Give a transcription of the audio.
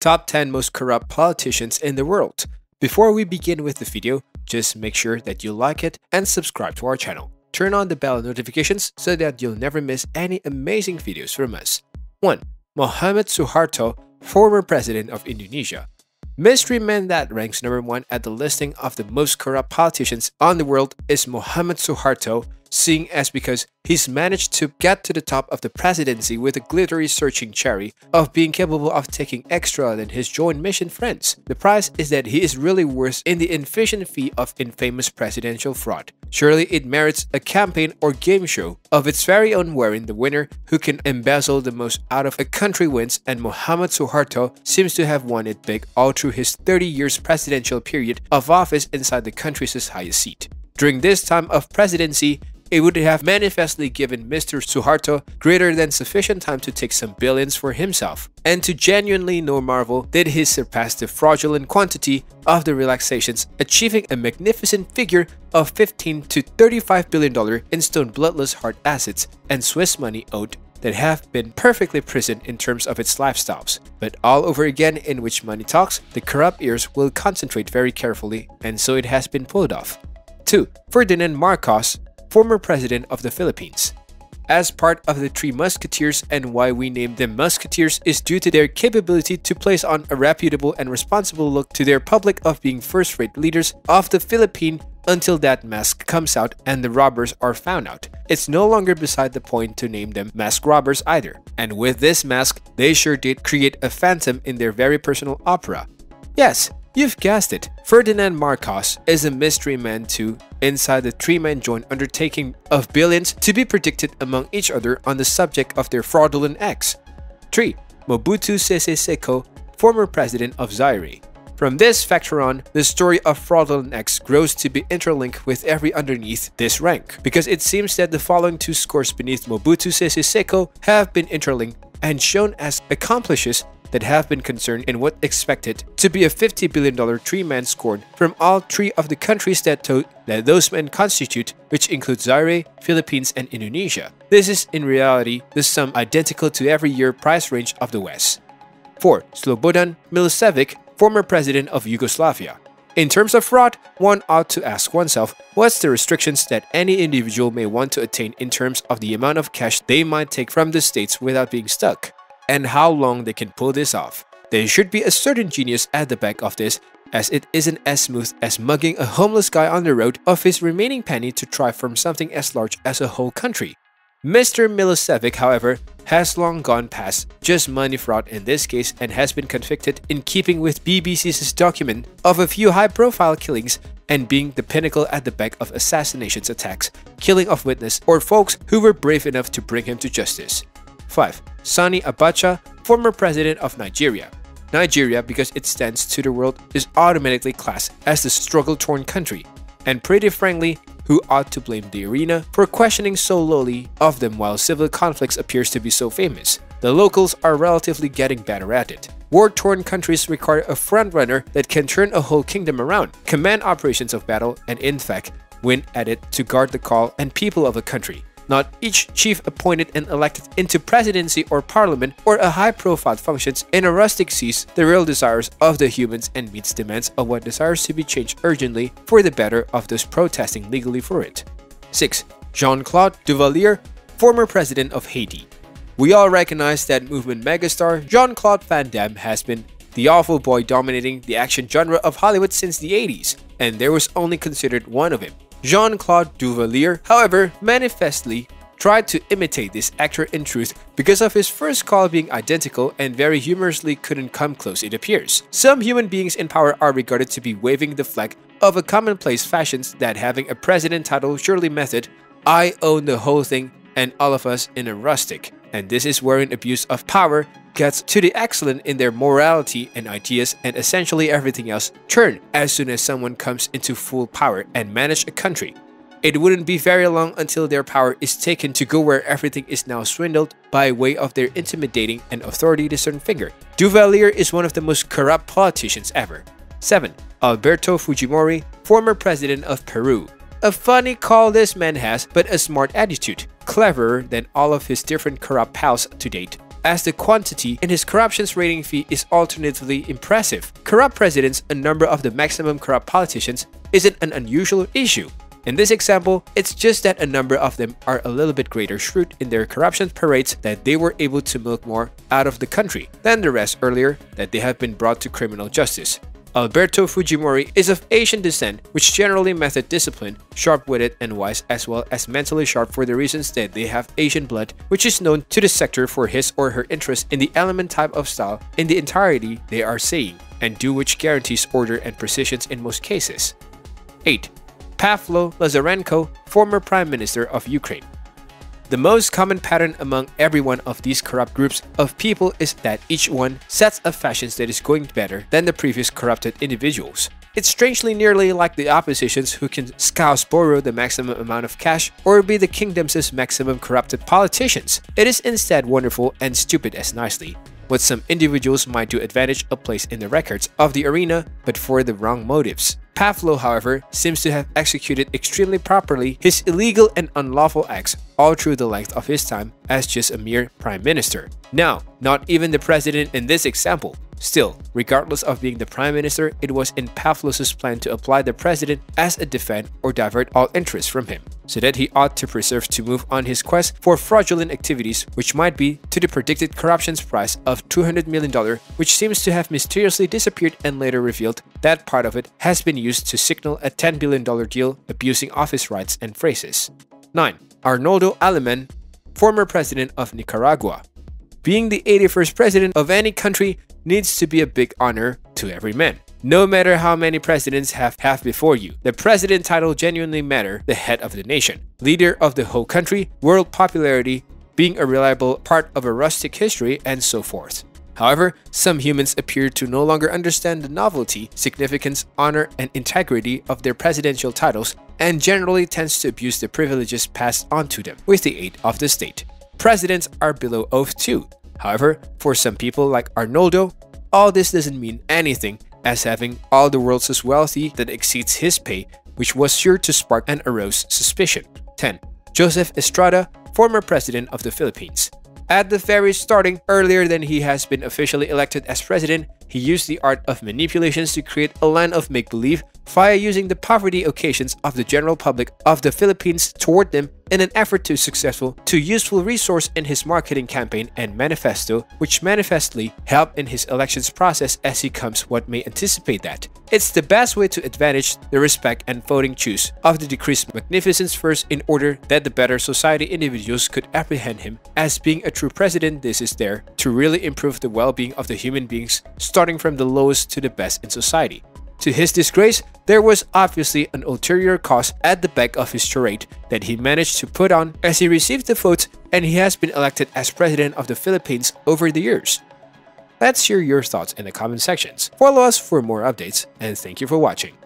Top 10 most corrupt politicians in the world. Before we begin with the video, just make sure that you like it and subscribe to our channel. Turn on the bell notifications so that you'll never miss any amazing videos from us. 1. Mohamed Suharto, former president of Indonesia. Mystery man that ranks number 1 at the listing of the most corrupt politicians on the world is Mohamed Suharto, seeing as because he's managed to get to the top of the presidency with a glittery searching cherry of being capable of taking extra than his joint mission friends. The price is that he is really worse in the inefficient fee of infamous presidential fraud. Surely it merits a campaign or game show of its very own wherein the winner who can embezzle the most out of a country wins, and Mohamed Suharto seems to have won it big all through his 30 years presidential period of office inside the country's highest seat. During this time of presidency, it would have manifestly given Mr. Suharto greater than sufficient time to take some billions for himself, and to genuinely no marvel did he surpass the fraudulent quantity of the relaxations, achieving a magnificent figure of $15 to $35 billion in stone bloodless hard assets and Swiss money owed that have been perfectly present in terms of its lifestyles. But all over again, in which money talks, the corrupt ears will concentrate very carefully, and so it has been pulled off. 2. Ferdinand Marcos, former president of the Philippines. As part of the Three Musketeers, and why we named them Musketeers is due to their capability to place on a reputable and responsible look to their public of being first-rate leaders of the Philippines until that mask comes out and the robbers are found out. It's no longer beside the point to name them mask robbers either. And with this mask, they sure did create a phantom in their very personal opera. Yes, you've guessed it, Ferdinand Marcos is a mystery man too, inside the three-man joint undertaking of billions to be predicted among each other on the subject of their fraudulent acts. 3. Mobutu Sese Seko, former president of Zaire. From this factor on, the story of fraudulent acts grows to be interlinked with every underneath this rank, because it seems that the following two scores beneath Mobutu Sese Seko have been interlinked and shown as accomplices that have been concerned in what expected to be a $50 billion three-man squad from all three of the countries that those men constitute, which include Zaire, Philippines, and Indonesia. This is in reality the sum identical to every year price range of the West. 4. Slobodan Milošević, former president of Yugoslavia. In terms of fraud, one ought to ask oneself what's the restrictions that any individual may want to attain in terms of the amount of cash they might take from the states without being stuck, and how long they can pull this off. There should be a certain genius at the back of this, as it isn't as smooth as mugging a homeless guy on the road of his remaining penny to try from something as large as a whole country. Mr. Milošević, however, has long gone past just money fraud in this case, and has been convicted in keeping with BBC's document of a few high-profile killings and being the pinnacle at the back of assassinations, attacks, killing of witness or folks who were brave enough to bring him to justice. 5. Sani Abacha, former president of Nigeria. Nigeria, because it stands to the world, is automatically classed as the struggle-torn country. And pretty frankly, who ought to blame the arena for questioning so lowly of them while civil conflicts appears to be so famous? The locals are relatively getting better at it. War-torn countries require a front-runner that can turn a whole kingdom around, command operations of battle, and in fact, win at it to guard the call and people of a country. Not each chief appointed and elected into presidency or parliament or a high-profile functions in a rustic sees the real desires of the humans and meets demands of what desires to be changed urgently for the better of those protesting legally for it. 6. Jean-Claude Duvalier, former president of Haiti. We all recognize that movement megastar Jean-Claude Van Damme has been the awful boy dominating the action genre of Hollywood since the 80s, and there was only considered one of him. Jean-Claude Duvalier, however, manifestly tried to imitate this actor in truth because of his first call being identical and very humorously couldn't come close, it appears. Some human beings in power are regarded to be waving the flag of a commonplace fashions that having a president title surely method, I own the whole thing and all of us in a rustic. And this is wherein abuse of power gets to the excellent in their morality and ideas, and essentially everything else turn as soon as someone comes into full power and manage a country. It wouldn't be very long until their power is taken to go where everything is now swindled by way of their intimidating and authority-discerned figure. Duvalier is one of the most corrupt politicians ever. 7. Alberto Fujimori, former president of Peru. A funny call this man has, but a smart attitude, cleverer than all of his different corrupt pals to date, as the quantity in his corruption's rating fee is alternatively impressive. Corrupt presidents and number of the maximum corrupt politicians isn't an unusual issue. In this example, it's just that a number of them are a little bit greater shrewd in their corruption parades that they were able to milk more out of the country than the rest earlier that they have been brought to criminal justice. Alberto Fujimori is of Asian descent, which generally method disciplined, sharp-witted and wise, as well as mentally sharp for the reasons that they have Asian blood, which is known to the sector for his or her interest in the element type of style in the entirety they are saying, and do which guarantees order and precision in most cases. 8. Pavlo Lazarenko, former Prime Minister of Ukraine. The most common pattern among every one of these corrupt groups of people is that each one sets a fashion that is going better than the previous corrupted individuals. It's strangely nearly like the oppositions who can scouse borrow the maximum amount of cash or be the kingdom's maximum corrupted politicians. It is instead wonderful and stupid as nicely. What some individuals might do advantage a place in the records of the arena, but for the wrong motives. Pavlo, however, seems to have executed extremely properly his illegal and unlawful acts all through the length of his time as just a mere prime minister. Now, not even the president in this example. Still, regardless of being the prime minister, it was in Pavlo's plan to apply the president as a defense or divert all interest from him, so that he ought to preserve to move on his quest for fraudulent activities, which might be to the predicted corruption's price of $200 million, which seems to have mysteriously disappeared and later revealed that part of it has been used to signal a $10 billion deal abusing office rights and phrases. 9. Arnoldo Alemán, former president of Nicaragua. Being the 81st president of any country needs to be a big honor to every man. No matter how many presidents have before you, the president title genuinely matter, the head of the nation, leader of the whole country, world popularity, being a reliable part of a rustic history, and so forth. However, some humans appear to no longer understand the novelty, significance, honor, and integrity of their presidential titles and generally tends to abuse the privileges passed on to them with the aid of the state. Presidents are below oath too. However, for some people like Arnoldo, all this doesn't mean anything as having all the world's wealthy that exceeds his pay, which was sure to spark and arouse suspicion. 10. Joseph Estrada, former president of the Philippines. At the very starting, earlier than he has been officially elected as president, he used the art of manipulations to create a land of make-believe via using the poverty occasions of the general public of the Philippines toward them in an effort to useful resource in his marketing campaign and manifesto, which manifestly helped in his elections process as he comes what may anticipate that. It's the best way to advantage the respect and voting choose of the decreased magnificence first in order that the better society individuals could apprehend him as being a true president. This is there to really improve the well-being of the human beings, starting from the lowest to the best in society. To his disgrace, there was obviously an ulterior cause at the back of his charade that he managed to put on as he received the votes, and he has been elected as president of the Philippines over the years. Let's hear your thoughts in the comment sections. Follow us for more updates, and thank you for watching.